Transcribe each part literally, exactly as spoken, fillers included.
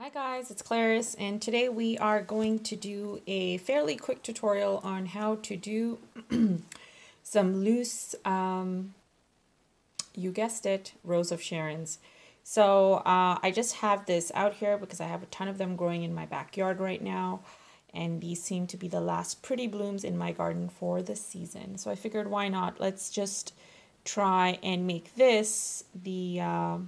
Hi guys, it's Claris, and today we are going to do a fairly quick tutorial on how to do some loose, um, you guessed it, Rose of Sharon's. So uh, I just have this out here because I have a ton of them growing in my backyard right now, and these seem to be the last pretty blooms in my garden for the season. So I figured, why not? Let's just try and make this the uh,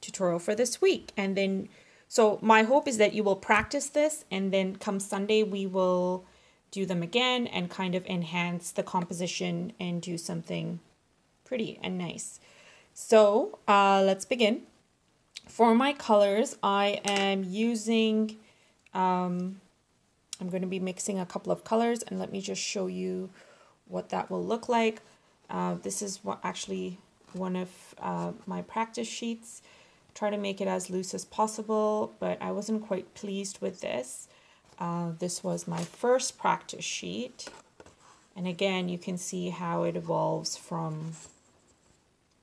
tutorial for this week. And then, so my hope is that you will practice this, and then come Sunday we will do them again and kind of enhance the composition and do something pretty and nice. So uh, let's begin. For my colors, I am using, um, I'm going to be mixing a couple of colors, and let me just show you what that will look like. Uh, this is what actually one of uh, my practice sheets. Try to make it as loose as possible, but I wasn't quite pleased with this. Uh, this was my first practice sheet. And again, you can see how it evolves from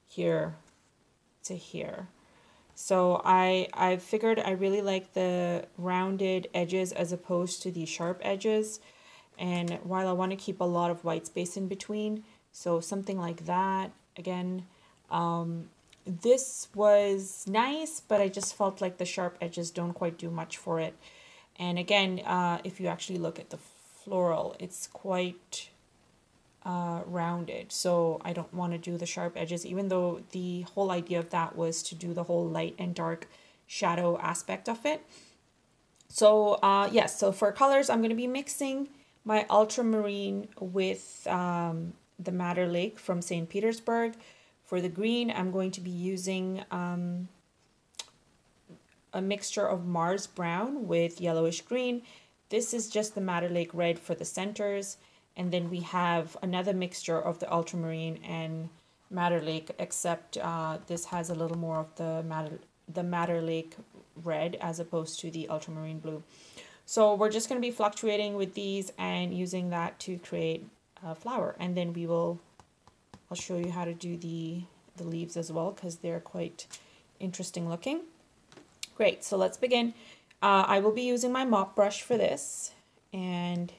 here to here. So I, I figured I really like the rounded edges as opposed to the sharp edges. And while I want to keep a lot of white space in between, so something like that. Again, um, this was nice, but I just felt like the sharp edges don't quite do much for it. And again, uh, if you actually look at the floral, it's quite uh, rounded. So I don't want to do the sharp edges, even though the whole idea of that was to do the whole light and dark shadow aspect of it. So uh, yes, yeah, so for colors, I'm going to be mixing my ultramarine with um, the madder lake from Saint Petersburg. For the green, I'm going to be using um, a mixture of Mars brown with yellowish green. This is just the madder lake red for the centers. And then we have another mixture of the ultramarine and madder lake, except uh, this has a little more of the madder, the madder lake red as opposed to the ultramarine blue. So we're just going to be fluctuating with these and using that to create a flower. And then we will I'll show you how to do the, the leaves as well, because they're quite interesting looking. Great, so let's begin. Uh, I will be using my mop brush for this, and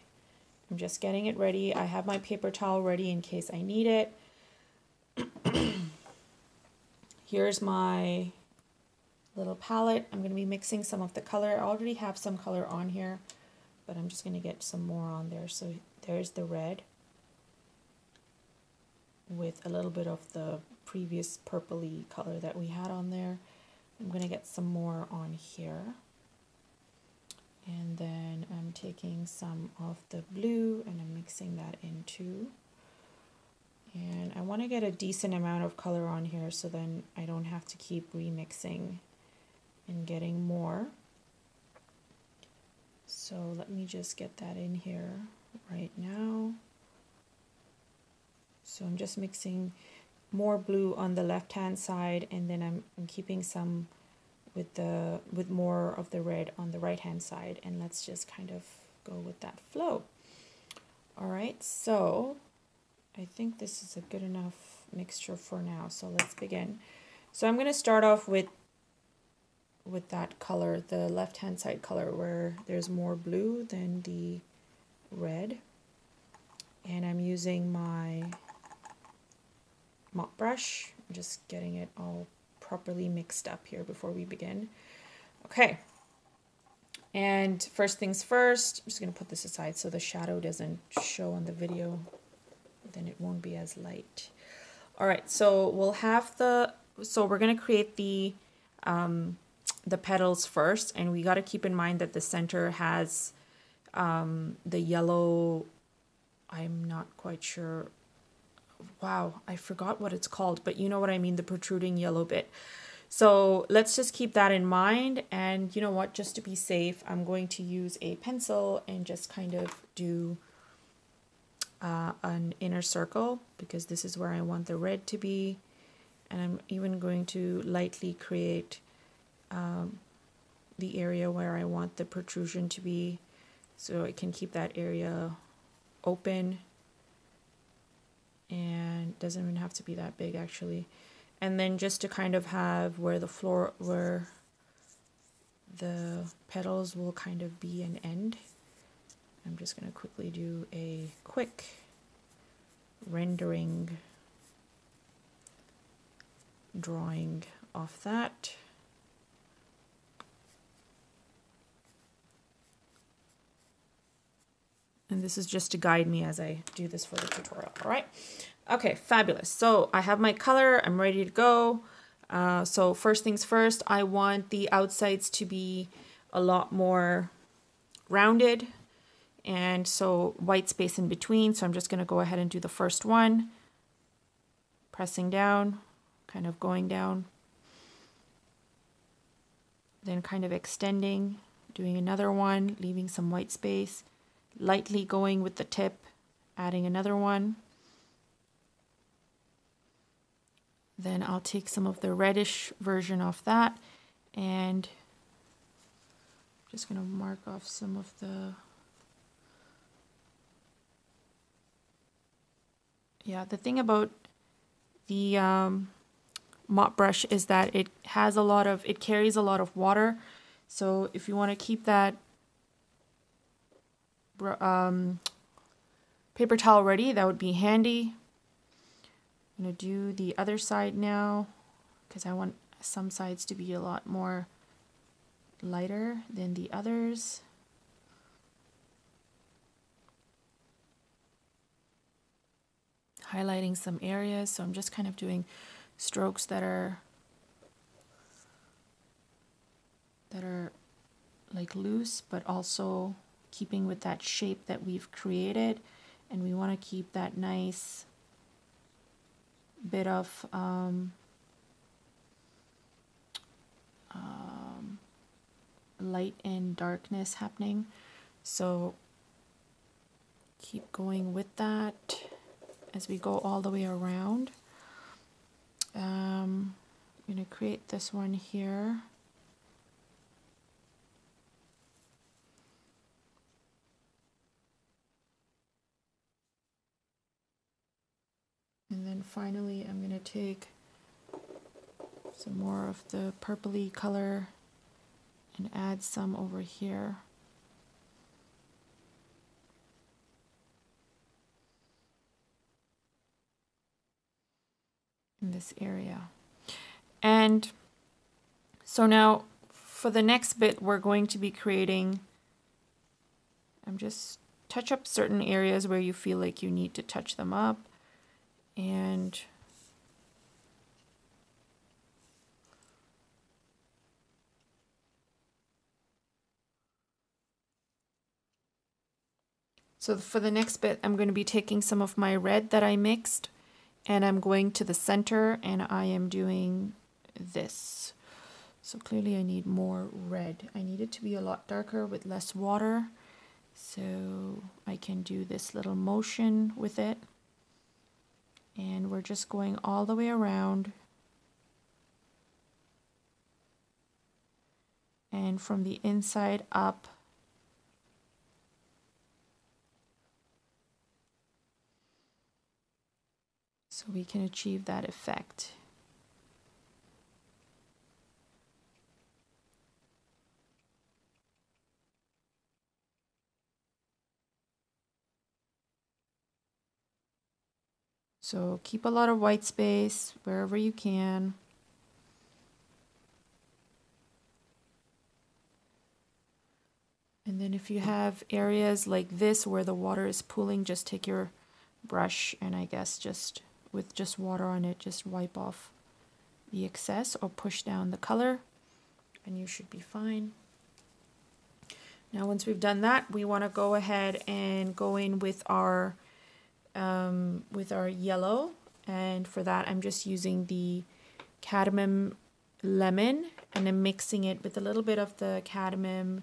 I'm just getting it ready. I have my paper towel ready in case I need it. Here's my little palette. I'm going to be mixing some of the color. I already have some color on here, but I'm just going to get some more on there. So there's the red, with a little bit of the previous purpley color that we had on there. I'm going to get some more on here. And then I'm taking some of the blue and I'm mixing that in too. And I want to get a decent amount of color on here so then I don't have to keep remixing and getting more. So let me just get that in here right now. So I'm just mixing more blue on the left-hand side, and then I'm, I'm keeping some with the with more of the red on the right-hand side, and let's just kind of go with that flow. All right, so I think this is a good enough mixture for now. So let's begin. So I'm going to start off with with that color, the left-hand side color, where there's more blue than the red, and I'm using my mop brush. I'm just getting it all properly mixed up here before we begin. Okay, and first things first, I'm just going to put this aside so the shadow doesn't show on the video, then it won't be as light. All right, so we'll have the, so we're going to create the, um, the petals first, and we got to keep in mind that the center has um, the yellow, I'm not quite sure. Wow, I forgot what it's called, but you know what I mean, the protruding yellow bit. So let's just keep that in mind. And you know what, just to be safe, I'm going to use a pencil and just kind of do uh, an inner circle, because this is where I want the red to be. And I'm even going to lightly create um, the area where I want the protrusion to be, so I can keep that area open. And doesn't even have to be that big actually. And then just to kind of have where the floor, where the petals will kind of be an end. I'm just going to quickly do a quick rendering drawing of that. And this is just to guide me as I do this for the tutorial, all right? Okay, fabulous. So I have my color, I'm ready to go. Uh, so first things first, I want the outsides to be a lot more rounded. And so white space in between. So I'm just gonna go ahead and do the first one. Pressing down, kind of going down. Then kind of extending, doing another one, leaving some white space. Lightly going with the tip, adding another one. Then I'll take some of the reddish version of that, and I'm just going to mark off some of the, yeah, the thing about the um, mop brush is that it has a lot of, it carries a lot of water. So if you want to keep that Um, paper towel ready, that would be handy. I'm going to do the other side now because I want some sides to be a lot more lighter than the others. Highlighting some areas, so I'm just kind of doing strokes that are that are like loose but also keeping with that shape that we've created, and we want to keep that nice bit of um, um, light and darkness happening. So keep going with that as we go all the way around. Um, I'm going to create this one here. And then finally, I'm going to take some more of the purpley color and add some over here. In this area. And so now for the next bit, we're going to be creating, I'm just touch up certain areas where you feel like you need to touch them up. And so for the next bit, I'm going to be taking some of my red that I mixed, and I'm going to the center, and I am doing this. So clearly I need more red. I need it to be a lot darker with less water, so I can do this little motion with it. And we're just going all the way around. And from the inside up. So we can achieve that effect. So keep a lot of white space wherever you can. And then if you have areas like this where the water is pooling, just take your brush and I guess just with just water on it, just wipe off the excess or push down the color and you should be fine. Now once we've done that, we want to go ahead and go in with our Um, with our yellow, and for that I'm just using the cadmium lemon and I'm mixing it with a little bit of the cadmium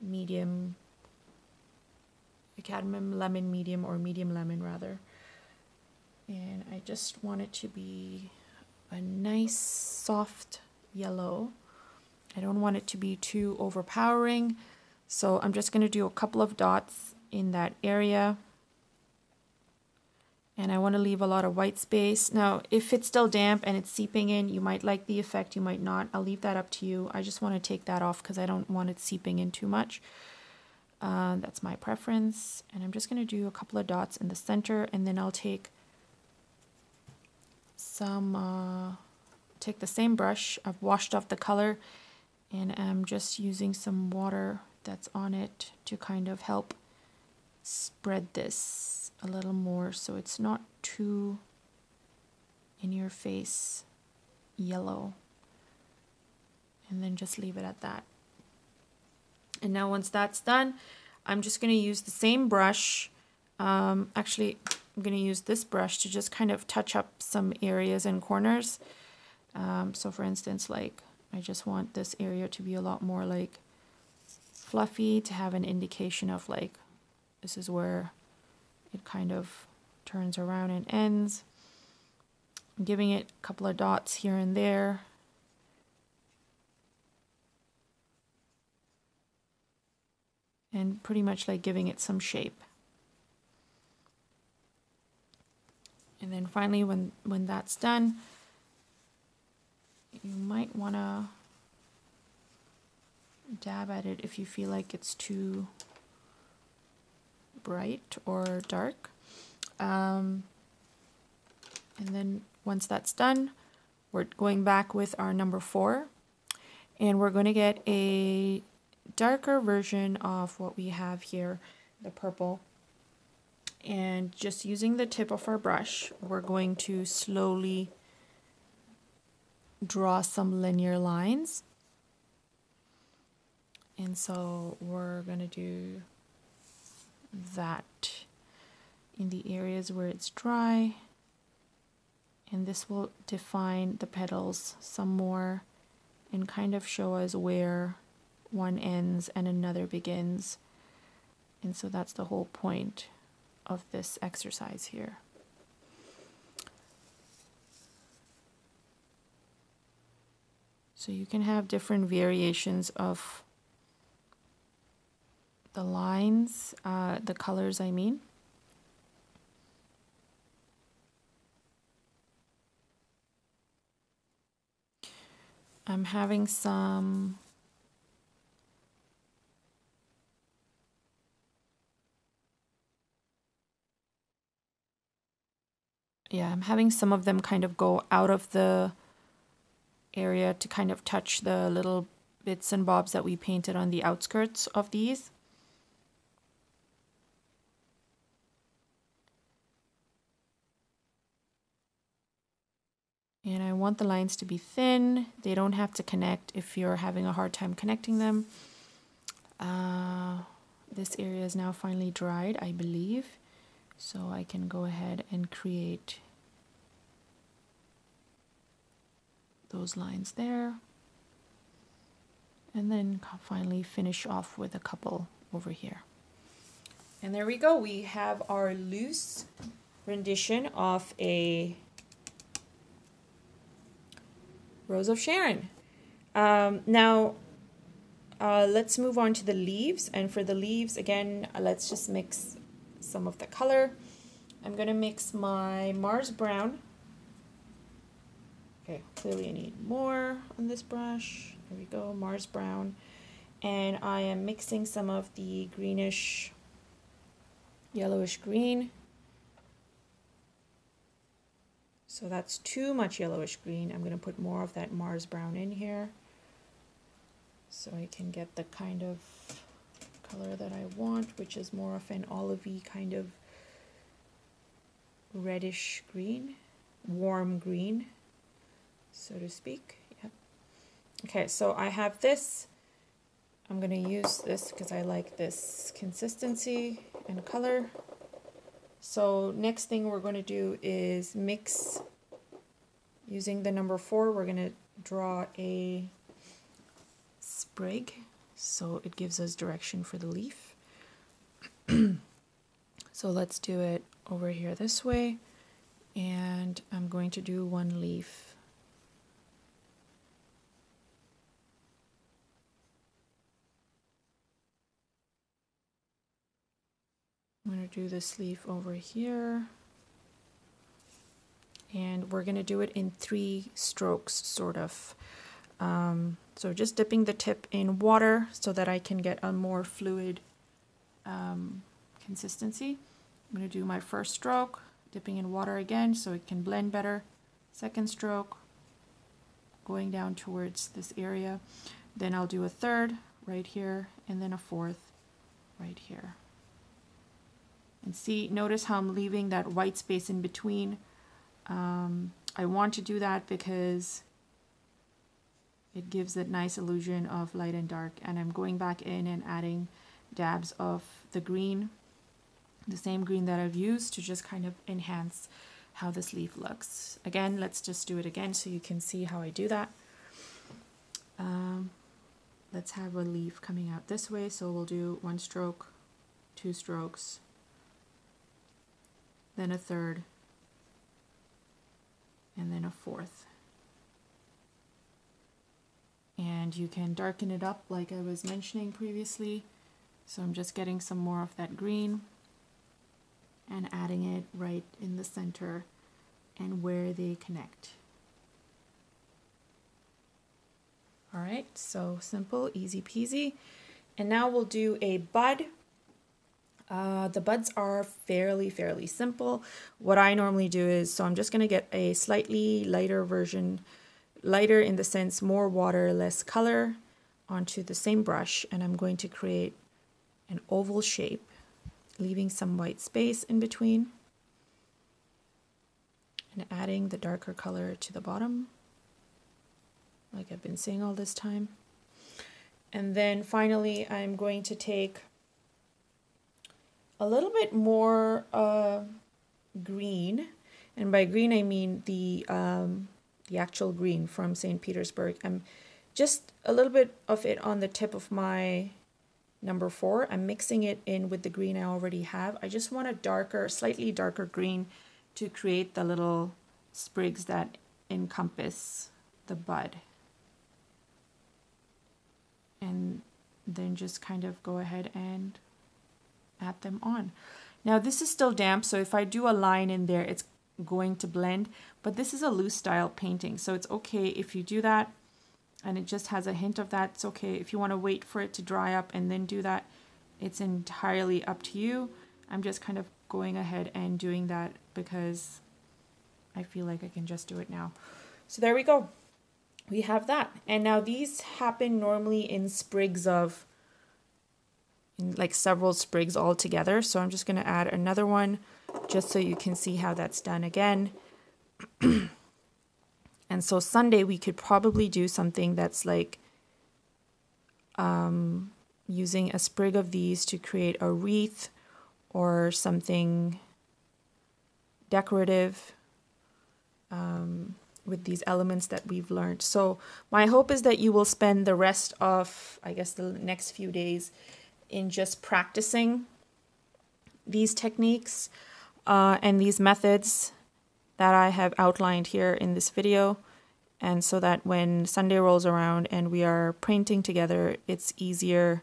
medium, the cadmium lemon medium or medium lemon rather, and I just want it to be a nice soft yellow. I don't want it to be too overpowering, so I'm just going to do a couple of dots in that area. and I want to leave a lot of white space. Now, if it's still damp and it's seeping in, you might like the effect, you might not. I'll leave that up to you. I just want to take that off because I don't want it seeping in too much. Uh, that's my preference. And I'm just going to do a couple of dots in the center, and then I'll take some, uh, take the same brush. I've washed off the color, and I'm just using some water that's on it to kind of help spread this a little more so it's not too in your face yellow, and then just leave it at that. And now once that's done, I'm just going to use the same brush. Um, actually, I'm going to use this brush to just kind of touch up some areas and corners. Um, so for instance, like I just want this area to be a lot more like fluffy, to have an indication of like this is where it kind of turns around and ends. I'm giving it a couple of dots here and there. And pretty much like giving it some shape. And then finally, when, when that's done, you might want to dab at it if you feel like it's too bright or dark, um, and then once that's done, we're going back with our number four, and we're going to get a darker version of what we have here, the purple, and just using the tip of our brush, we're going to slowly draw some linear lines. And so we're going to do that in the areas where it's dry, and this will define the petals some more and kind of show us where one ends and another begins. And so that's the whole point of this exercise here. So you can have different variations of the lines, uh, the colors, I mean. I'm having some yeah, I'm having some of them kind of go out of the area to kind of touch the little bits and bobs that we painted on the outskirts of these. And I want the lines to be thin. They don't have to connect if you're having a hard time connecting them. Uh, this area is now finally dried, I believe. So I can go ahead and create those lines there. And then finally finish off with a couple over here. And there we go. We have our loose rendition of a Rose of Sharon. Um, now uh, let's move on to the leaves, and for the leaves again, let's just mix some of the color. I'm gonna mix my Mars brown. Okay, clearly I need more on this brush. There we go, Mars brown. And I am mixing some of the greenish, yellowish green. So that's too much yellowish green. I'm going to put more of that Mars brown in here so I can get the kind of color that I want, which is more of an olivey kind of reddish green, warm green, so to speak. Yep. Okay, so I have this. I'm going to use this because I like this consistency and color. So next thing we're going to do is mix, using the number four, we're going to draw a sprig, so it gives us direction for the leaf. So let's do it over here this way, and I'm going to do one leaf. I'm going to do this leaf over here, and we're going to do it in three strokes, sort of. Um, so just dipping the tip in water so that I can get a more fluid um, consistency. I'm going to do my first stroke, dipping in water again so it can blend better. Second stroke, going down towards this area. Then I'll do a third right here, and then a fourth right here. And see, notice how I'm leaving that white space in between. Um, I want to do that because it gives that nice illusion of light and dark. And I'm going back in and adding dabs of the green, the same green that I've used, to just kind of enhance how this leaf looks. Again, let's just do it again so you can see how I do that. Um, let's have a leaf coming out this way. So we'll do one stroke, two strokes, then a third, and then a fourth. And you can darken it up like I was mentioning previously. So I'm just getting some more of that green and adding it right in the center and where they connect. All right, so simple, easy peasy. And now we'll do a bud. Uh, the buds are fairly, fairly simple. What I normally do is, so I'm just gonna get a slightly lighter version, lighter in the sense more water, less color, onto the same brush, and I'm going to create an oval shape, leaving some white space in between and adding the darker color to the bottom, like I've been saying all this time. And then finally, I'm going to take a little bit more uh, green, and by green I mean the, um, the actual green from Saint Petersburg. I'm just a little bit of it on the tip of my number four. I'm mixing it in with the green I already have. I just want a darker, slightly darker green to create the little sprigs that encompass the bud. And then just kind of go ahead and add them on. Now this is still damp, so if I do a line in there, it's going to blend, but this is a loose style painting, so it's okay if you do that. And it just has a hint of that. It's okay if you want to wait for it to dry up and then do that. It's entirely up to you. I'm just kind of going ahead and doing that because I feel like I can just do it now. So there we go. We have that. And now these happen normally in sprigs of, in like several sprigs all together. So I'm just going to add another one just so you can see how that's done again. And so Sunday we could probably do something that's like um, using a sprig of these to create a wreath or something decorative um, with these elements that we've learned. So my hope is that you will spend the rest of, I guess, the next few days in just practicing these techniques uh, and these methods that I have outlined here in this video, and so that when Sunday rolls around and we are painting together, it's easier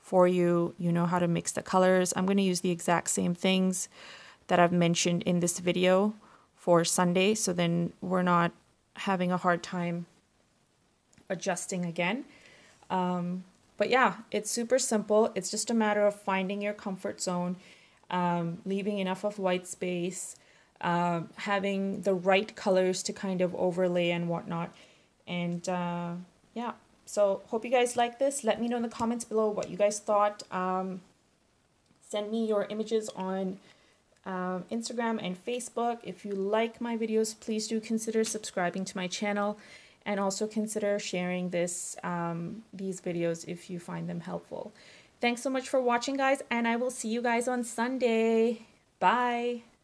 for you. You know how to mix the colors. I'm going to use the exact same things that I've mentioned in this video for Sunday, so then we're not having a hard time adjusting again. Um, but yeah, it's super simple. It's just a matter of finding your comfort zone, um, leaving enough of white space, Uh, having the right colors to kind of overlay and whatnot. And uh, yeah, so hope you guys like this. Let me know in the comments below what you guys thought. Um, send me your images on um, Instagram and Facebook. If you like my videos, please do consider subscribing to my channel, and also consider sharing this um, these videos if you find them helpful. Thanks so much for watching, guys, and I will see you guys on Sunday. Bye.